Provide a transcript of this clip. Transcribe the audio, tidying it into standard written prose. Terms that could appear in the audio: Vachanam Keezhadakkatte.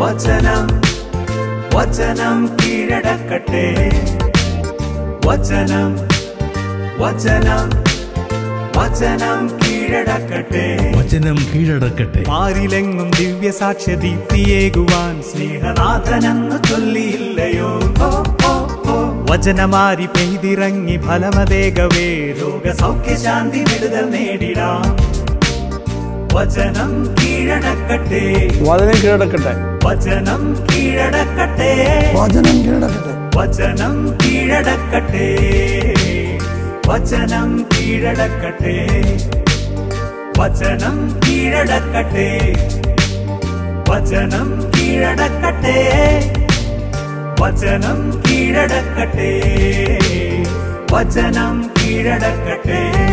Vachanam, Vachanam Keezhadakkatte. Vachanam, Vachanam, Vachanam Keezhadakkatte. Vachanam Keezhadakkatte. Maarilengum divya saksha deeptiyeguvan snehanathanennu cholliyillayoo. Vajanamari peidirangi phalamavegave roga saukya shanti vidudal needida. Vajanam Keezhadakkatte. Vajanam Keezhadakkatte. Vajanam Keezhadakkatte. Vajanam Keezhadakkatte. Vajanam Keezhadakkatte. Vajanam Keezhadakkatte. Vajanam Keezhadakkatte. Vajanam Keezhadakkatte. Vachanam Keezhadakkatte. Vachanam Keezhadakkatte.